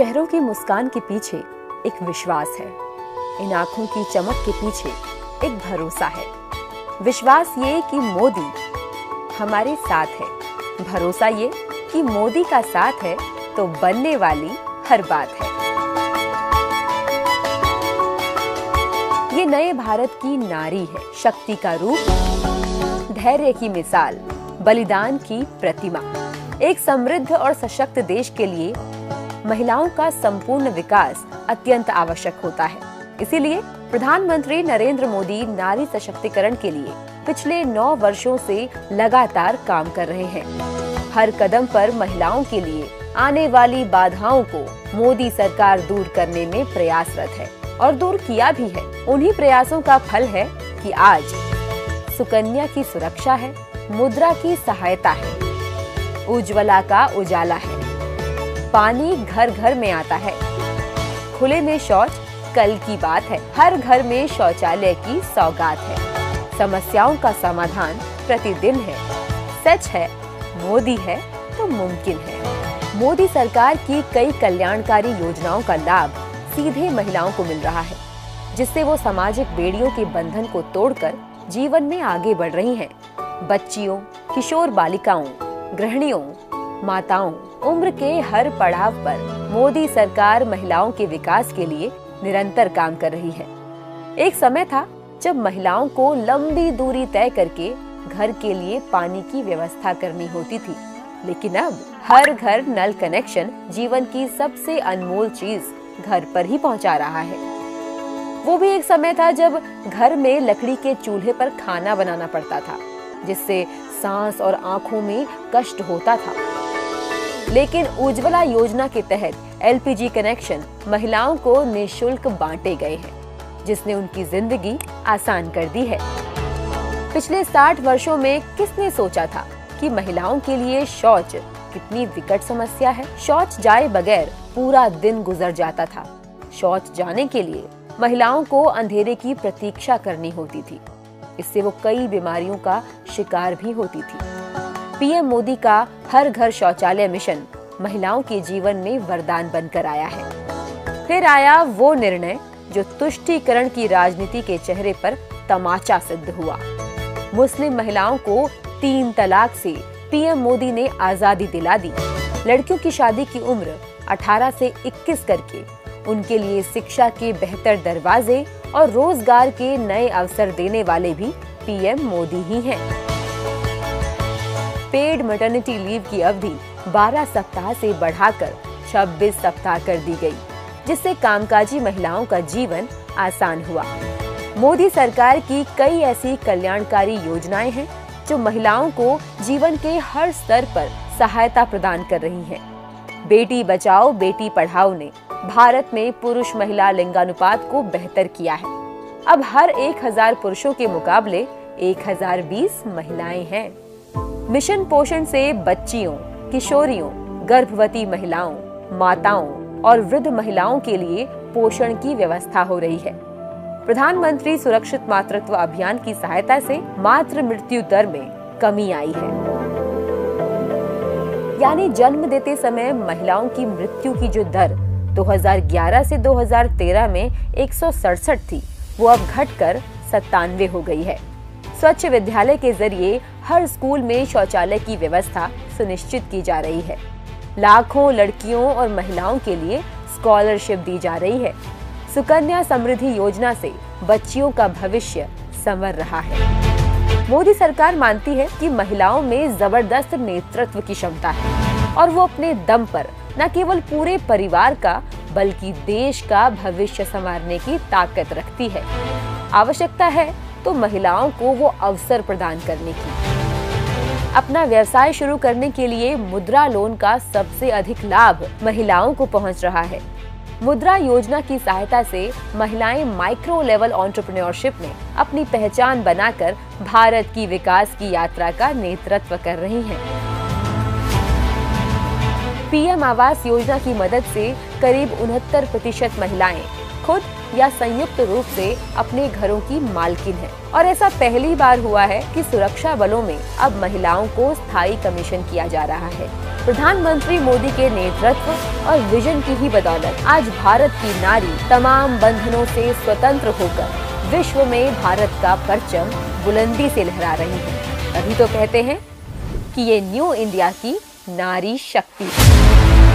चेहरों की मुस्कान के पीछे एक विश्वास है, इन आंखों की चमक के पीछे एक भरोसा है। विश्वास ये कि मोदी हमारे साथ है, भरोसा ये कि मोदी का साथ है तो बनने वाली हर बात है। ये नए भारत की नारी है, शक्ति का रूप, धैर्य की मिसाल, बलिदान की प्रतिमा। एक समृद्ध और सशक्त देश के लिए महिलाओं का संपूर्ण विकास अत्यंत आवश्यक होता है। इसीलिए प्रधानमंत्री नरेंद्र मोदी नारी सशक्तिकरण के लिए पिछले 9 वर्षों से लगातार काम कर रहे हैं। हर कदम पर महिलाओं के लिए आने वाली बाधाओं को मोदी सरकार दूर करने में प्रयासरत है और दूर किया भी है। उन्हीं प्रयासों का फल है कि आज सुकन्या की सुरक्षा है, मुद्रा की सहायता है, उज्ज्वला का उजाला है, पानी घर घर में आता है, खुले में शौच कल की बात है, हर घर में शौचालय की सौगात है, समस्याओं का समाधान प्रतिदिन है। सच है, मोदी है तो मुमकिन है। मोदी सरकार की कई कल्याणकारी योजनाओं का लाभ सीधे महिलाओं को मिल रहा है, जिससे वो सामाजिक बेड़ियों के बंधन को तोड़कर जीवन में आगे बढ़ रही हैं। बच्चियों, किशोर बालिकाओं, गृहिणियों, माताओं, उम्र के हर पड़ाव पर मोदी सरकार महिलाओं के विकास के लिए निरंतर काम कर रही है। एक समय था जब महिलाओं को लंबी दूरी तय करके घर के लिए पानी की व्यवस्था करनी होती थी, लेकिन अब हर घर नल कनेक्शन जीवन की सबसे अनमोल चीज घर पर ही पहुंचा रहा है। वो भी एक समय था जब घर में लकड़ी के चूल्हे पर खाना बनाना पड़ता था, जिससे सांस और आंखों में कष्ट होता था, लेकिन उज्ज्वला योजना के तहत एलपीजी कनेक्शन महिलाओं को निःशुल्क बांटे गए हैं, जिसने उनकी जिंदगी आसान कर दी है। पिछले 60 वर्षों में किसने सोचा था कि महिलाओं के लिए शौच कितनी विकट समस्या है। शौच जाए बगैर पूरा दिन गुजर जाता था। शौच जाने के लिए महिलाओं को अंधेरे की प्रतीक्षा करनी होती थी। इससे वो कई बीमारियों का शिकार भी होती थी। पीएम मोदी का हर घर शौचालय मिशन महिलाओं के जीवन में वरदान बनकर आया है। फिर आया वो निर्णय जो तुष्टीकरण की राजनीति के चेहरे पर तमाचा सिद्ध हुआ। मुस्लिम महिलाओं को 3 तलाक से पीएम मोदी ने आजादी दिला दी। लड़कियों की शादी की उम्र 18 से 21 करके उनके लिए शिक्षा के बेहतर दरवाजे और रोजगार के नए अवसर देने वाले भी पीएम मोदी ही हैं। पेड मैटरनिटी लीव की अवधि 12 सप्ताह से बढ़ाकर 26 सप्ताह कर दी गई, जिससे कामकाजी महिलाओं का जीवन आसान हुआ। मोदी सरकार की कई ऐसी कल्याणकारी योजनाएं हैं जो महिलाओं को जीवन के हर स्तर पर सहायता प्रदान कर रही हैं। बेटी बचाओ बेटी पढ़ाओ ने भारत में पुरुष महिला लिंगानुपात को बेहतर किया है। अब हर 1000 पुरुषों के मुकाबले 1020 महिलाएं हैं। मिशन पोषण से बच्चियों, किशोरियों, गर्भवती महिलाओं, माताओं और वृद्ध महिलाओं के लिए पोषण की व्यवस्था हो रही है। प्रधानमंत्री सुरक्षित मातृत्व अभियान की सहायता से मातृ मृत्यु दर में कमी आई है, यानी जन्म देते समय महिलाओं की मृत्यु की जो दर 2011 से 2013 में 167 थी, वो अब घटकर 97 हो गई है। स्वच्छ विद्यालय के जरिए हर स्कूल में शौचालय की व्यवस्था सुनिश्चित की जा रही है। लाखों लड़कियों और महिलाओं के लिए स्कॉलरशिप दी जा रही है। सुकन्या समृद्धि योजना से बच्चियों का भविष्य संवर रहा है। मोदी सरकार मानती है कि महिलाओं में जबरदस्त नेतृत्व की क्षमता है और वो अपने दम पर न केवल पूरे परिवार का बल्कि देश का भविष्य संवारने की ताकत रखती है। आवश्यकता है तो महिलाओं को वो अवसर प्रदान करने की। अपना व्यवसाय शुरू करने के लिए मुद्रा लोन का सबसे अधिक लाभ महिलाओं को पहुंच रहा है। मुद्रा योजना की सहायता से महिलाएं माइक्रो लेवल एंटरप्रेन्योरशिप में अपनी पहचान बनाकर भारत की विकास की यात्रा का नेतृत्व कर रही हैं। पीएम आवास योजना की मदद से करीब 69% महिलाएं खुद या संयुक्त रूप से अपने घरों की मालकिन हैं। और ऐसा पहली बार हुआ है कि सुरक्षा बलों में अब महिलाओं को स्थायी कमीशन किया जा रहा है। प्रधानमंत्री मोदी के नेतृत्व और विजन की ही बदौलत आज भारत की नारी तमाम बंधनों से स्वतंत्र होकर विश्व में भारत का परचम बुलंदी से लहरा रही है। तभी तो कहते हैं कि ये न्यू इंडिया की नारी शक्ति है।